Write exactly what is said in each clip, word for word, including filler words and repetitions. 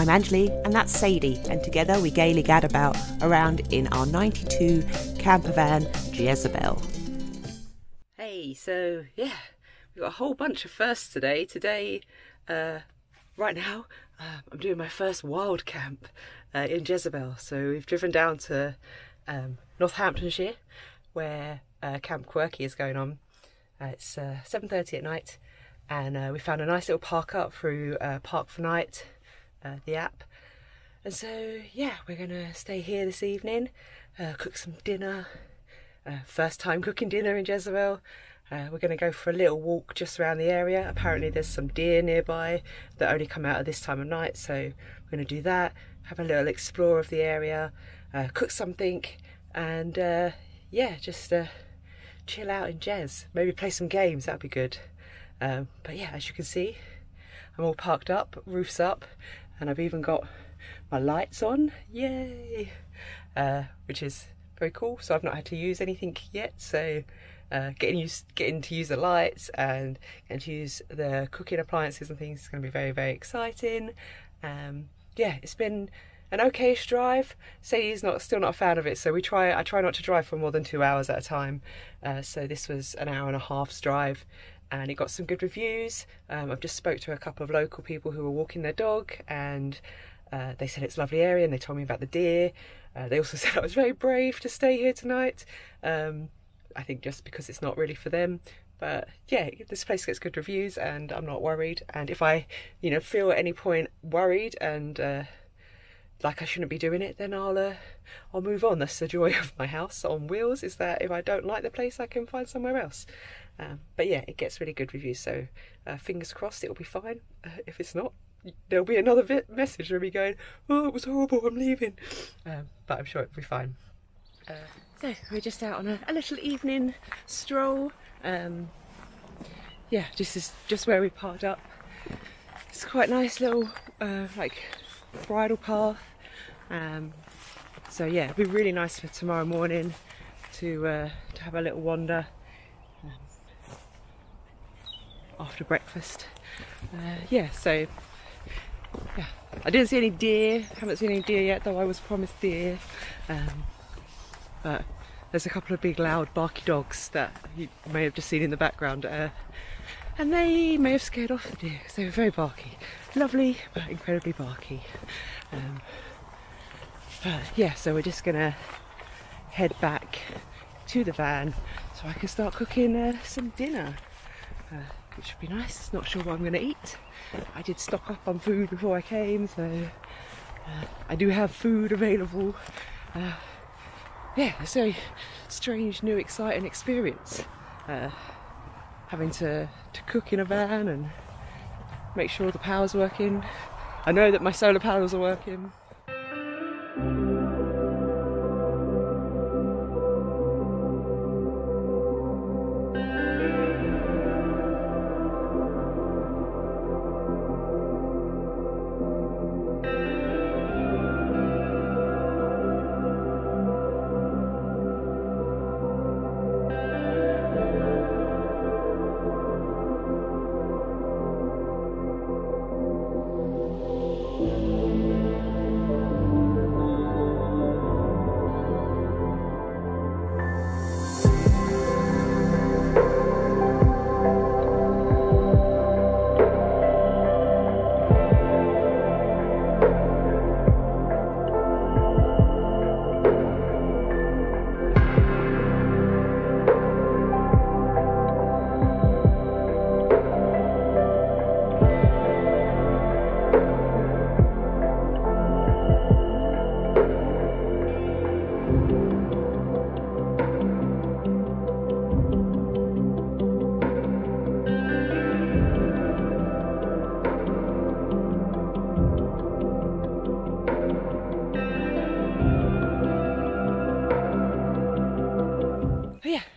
I'm Angeli and that's Sadie, and together we gaily gad about around in our ninety-two camper van Jezebel. Hey, so yeah, we've got a whole bunch of firsts today. Today, uh, right now, uh, I'm doing my first wild camp uh, in Jezebel. So we've driven down to um, Northamptonshire where uh, Camp Quirky is going on. Uh, it's uh, seven thirty at night, and uh, we found a nice little park up through uh, Park for Night, uh, the app. And so yeah, we're gonna stay here this evening, uh, cook some dinner. Uh, first time cooking dinner in Jezebel. Uh, we're gonna go for a little walk just around the area. Apparently there's some deer nearby that only come out at this time of night, so we're gonna do that, have a little explore of the area, uh, cook something, and uh, yeah, just uh, chill out in Jez. Maybe play some games, that'd be good. Um, but yeah, as you can see, I'm all parked up, roof's up, and I've even got my lights on, yay! Uh, which is very cool, so I've not had to use anything yet, so uh, getting, used, getting to use the lights and getting to use the cooking appliances and things is going to be very, very exciting. Um, yeah, it's been an okayish drive. Sadie's not, still not a fan of it, so we try. I try not to drive for more than two hours at a time, uh, so this was an hour and a half's drive. And it got some good reviews. Um, I've just spoke to a couple of local people who were walking their dog, and uh, they said it's a lovely area, and they told me about the deer. Uh, they also said I was very brave to stay here tonight. Um, I think just because it's not really for them. But yeah, this place gets good reviews and I'm not worried. And if I, you know, feel at any point worried and uh, like I shouldn't be doing it, then I'll, uh, I'll move on. That's the joy of my house on wheels, is that if I don't like the place, I can find somewhere else. Um, but yeah, it gets really good reviews, so uh, fingers crossed it'll be fine. Uh, if it's not, there'll be another bit message where we'll be going, oh, it was horrible, I'm leaving. Um, but I'm sure it'll be fine. Uh, so we're just out on a, a little evening stroll. Um, yeah, this is just where we parked up. It's quite a nice little uh, like bridle path. Um, so yeah, it'll be really nice for tomorrow morning to, uh, to have a little wander after breakfast. Uh, yeah, so yeah, I didn't see any deer. Haven't seen any deer yet, though I was promised deer. Um, but there's a couple of big, loud, barky dogs that you may have just seen in the background, uh, and they may have scared off the deer because they were very barky. Lovely, but incredibly barky. Um, but yeah, so we're just gonna head back to the van so I can start cooking uh, some dinner. Uh, It should be nice. Not sure what I'm going to eat. I did stock up on food before I came, so uh, I do have food available. Uh, yeah, it's a strange, new, exciting experience. Uh, having to, to cook in a van and make sure the power's working. I know that my solar panels are working.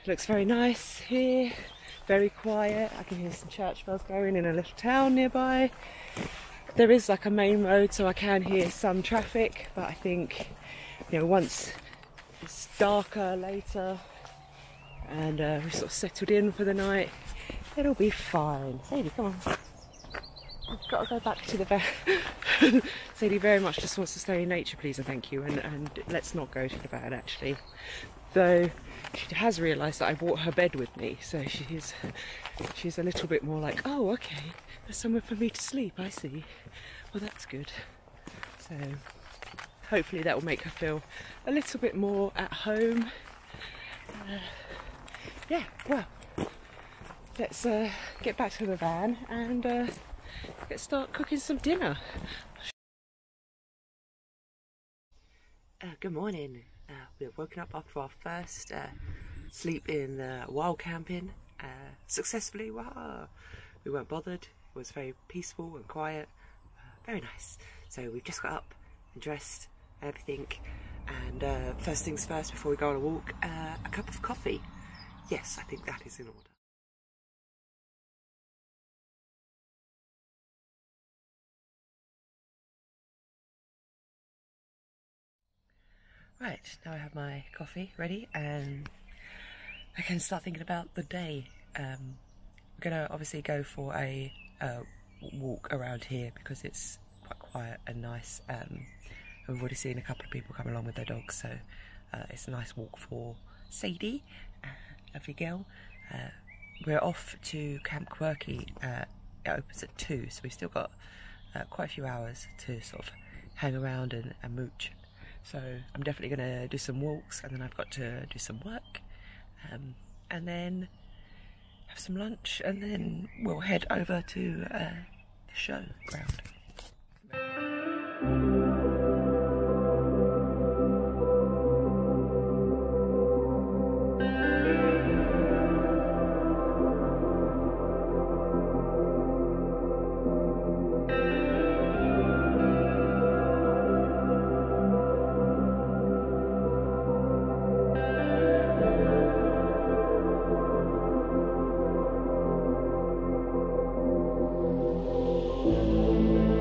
Looks very nice here, very quiet. I can hear some church bells going in a little town nearby. There is like a main road, so I can hear some traffic, but I think, you know, once it's darker later and uh, we've sort of settled in for the night, it'll be fine. Sadie, come on. I've got to go back to the van. Sadie very much just wants to stay in nature, please and thank you, and, and let's not go to the van actually. Though she has realised that I brought her bed with me, so she's she's a little bit more like, oh okay, there's somewhere for me to sleep, I see. Well that's good. So hopefully that will make her feel a little bit more at home. Uh, yeah, well, let's uh, get back to the van and uh, let's start cooking some dinner. Uh, good morning. Uh, we've woken up after our first uh, sleep in uh, wild camping uh, successfully. Wow. We weren't bothered. It was very peaceful and quiet. Uh, very nice. So we've just got up and dressed, everything, and uh, first things first, before we go on a walk, uh, a cup of coffee. Yes, I think that is in order. Right, now I have my coffee ready and I can start thinking about the day. Um, we're going to obviously go for a uh, walk around here because it's quite quiet and nice. Um, and we've already seen a couple of people come along with their dogs, so uh, it's a nice walk for Sadie, uh, lovely girl. Uh, we're off to Camp Quirky. Uh, it opens at two, so we've still got uh, quite a few hours to sort of hang around and, and mooch. So I'm definitely going to do some walks, and then I've got to do some work, um, and then have some lunch, and then we'll head over to uh, the show ground. Thank you.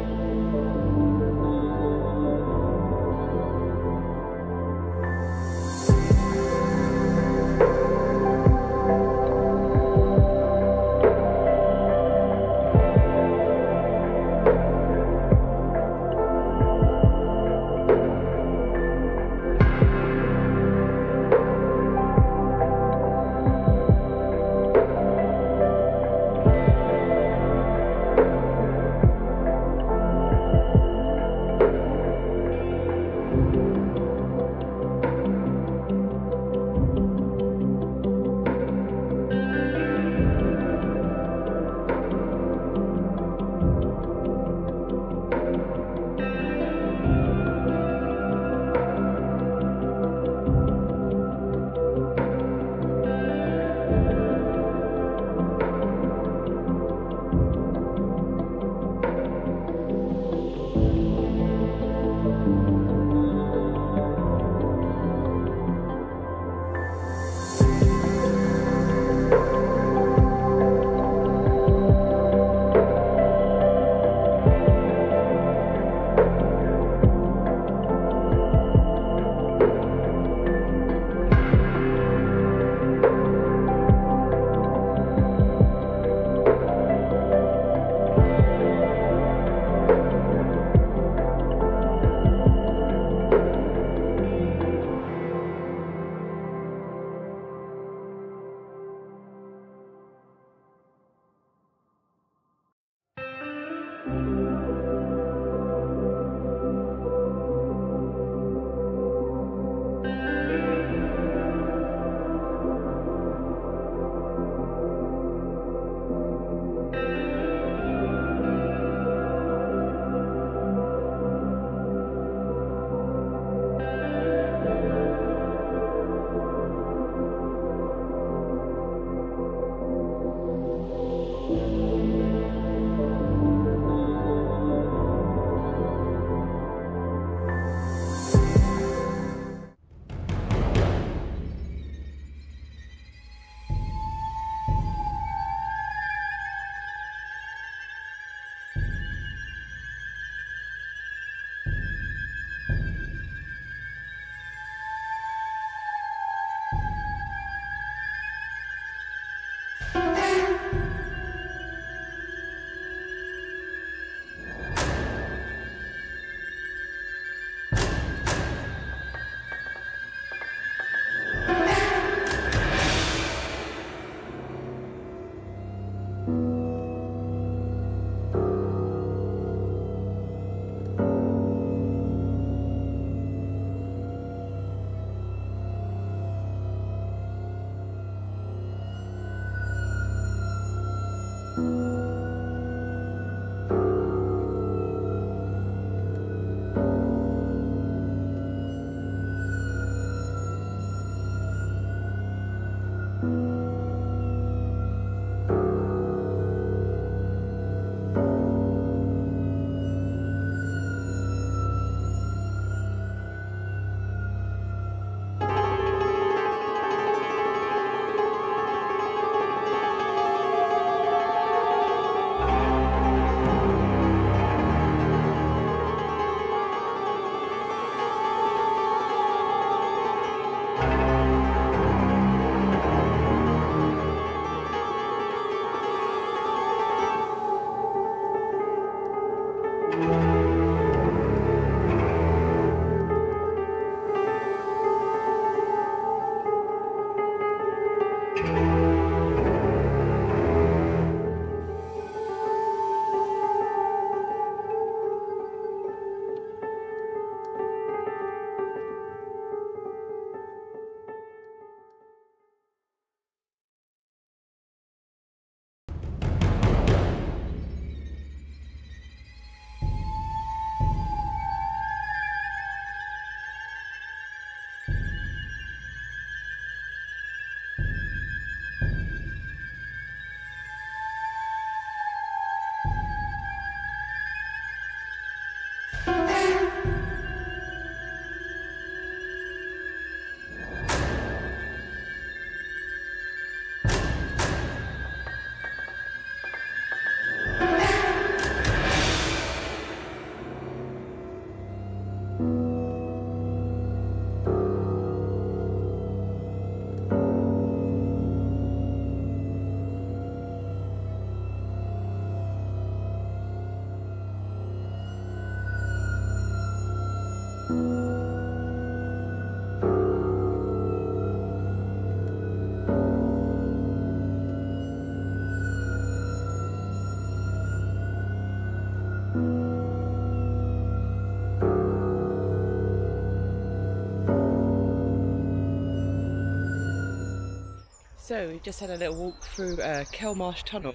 So we just had a little walk through uh, Kelmarsh Tunnel.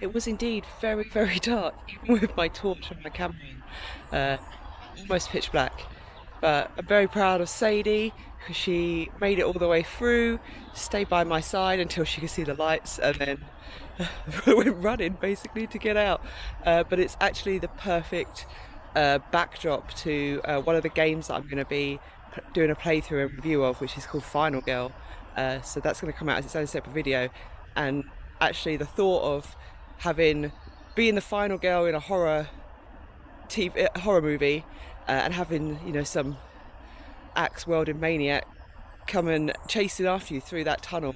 It was indeed very, very dark, even with my torch and my camera, uh, almost pitch black. But I'm very proud of Sadie, because she made it all the way through, stayed by my side until she could see the lights, and then went running basically to get out. Uh, but it's actually the perfect uh, backdrop to uh, one of the games that I'm going to be doing a playthrough and review of, which is called Final Girl. Uh, so that's going to come out as its own separate video. And actually the thought of having being the final girl in a horror T V, horror movie uh, and having, you know, some axe wielding maniac come and chasing after you through that tunnel,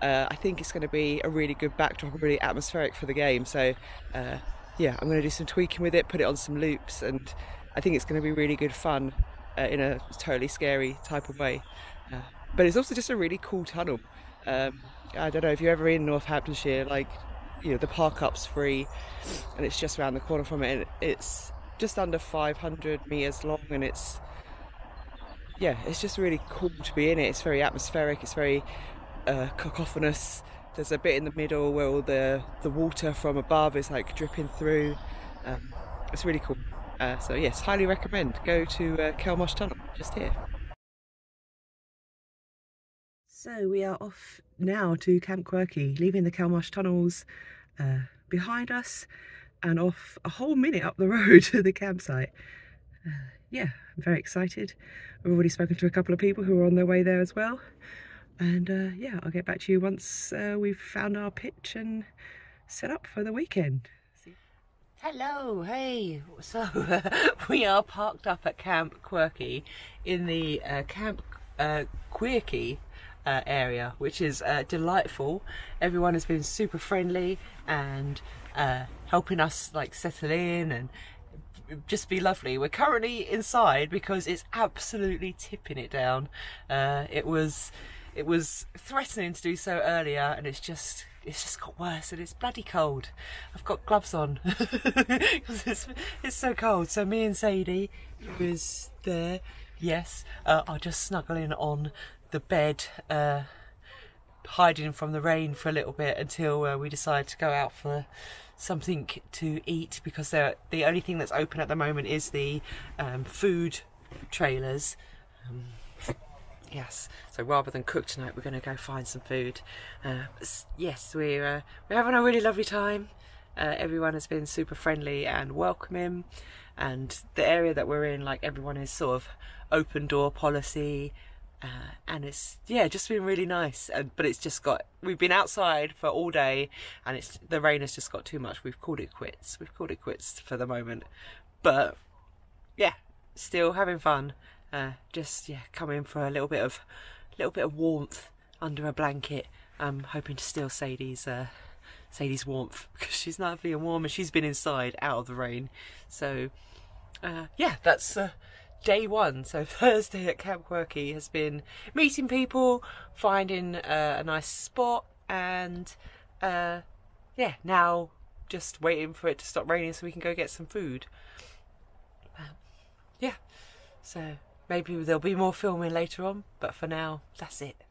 uh, I think it's going to be a really good backdrop, really atmospheric for the game. So uh, yeah, I'm going to do some tweaking with it, put it on some loops, and I think it's going to be really good fun uh, in a totally scary type of way. Uh, But it's also just a really cool tunnel. Um, I don't know if you're ever in Northamptonshire, like, you know, the park up's free and it's just around the corner from it. And it's just under five hundred metres long, and it's, yeah, it's just really cool to be in it. It's very atmospheric, it's very uh, cacophonous. There's a bit in the middle where all the, the water from above is like dripping through. Um, it's really cool. Uh, so yes, highly recommend. Go to uh, Kelmarsh Tunnel, just here. So we are off now to Camp Quirky, leaving the Kelmarsh Tunnels uh, behind us and off a whole minute up the road to the campsite. Uh, yeah, I'm very excited. I've already spoken to a couple of people who are on their way there as well. And uh, yeah, I'll get back to you once uh, we've found our pitch and set up for the weekend. Hello, hey, so uh, we are parked up at Camp Quirky in the uh, Camp uh, Quirky Uh, area, which is uh, delightful. Everyone has been super friendly and uh, helping us like settle in and just be lovely. We're currently inside because it's absolutely tipping it down. Uh, it was it was threatening to do so earlier, and it's just it's just got worse, and it's bloody cold. I've got gloves on because it's, it's so cold. So me and Sadie, who is there, yes, uh, I'll just snuggle in on the bed, uh, hiding from the rain for a little bit until uh, we decide to go out for something to eat, because they're, the only thing that's open at the moment is the um, food trailers. Um, yes, so rather than cook tonight, we're going to go find some food. Uh, yes, we're, uh, we're having a really lovely time. Uh, everyone has been super friendly and welcoming, and the area that we're in, like, everyone is sort of open door policy. Uh, and it's, yeah, just been really nice, and, but it's just got, we've been outside for all day, and it's, the rain has just got too much. We've called it quits, we've called it quits for the moment, but yeah, still having fun, uh, just, yeah, come in for a little bit of, little bit of warmth under a blanket. I'm hoping to steal Sadie's, uh, Sadie's warmth, because she's lovely and warm, and she's been inside out of the rain, so, uh, yeah, that's, uh, day one. So Thursday at Camp Quirky has been meeting people, finding uh, a nice spot, and uh, yeah, now just waiting for it to stop raining so we can go get some food. Um, yeah, so maybe there'll be more filming later on, but for now, that's it.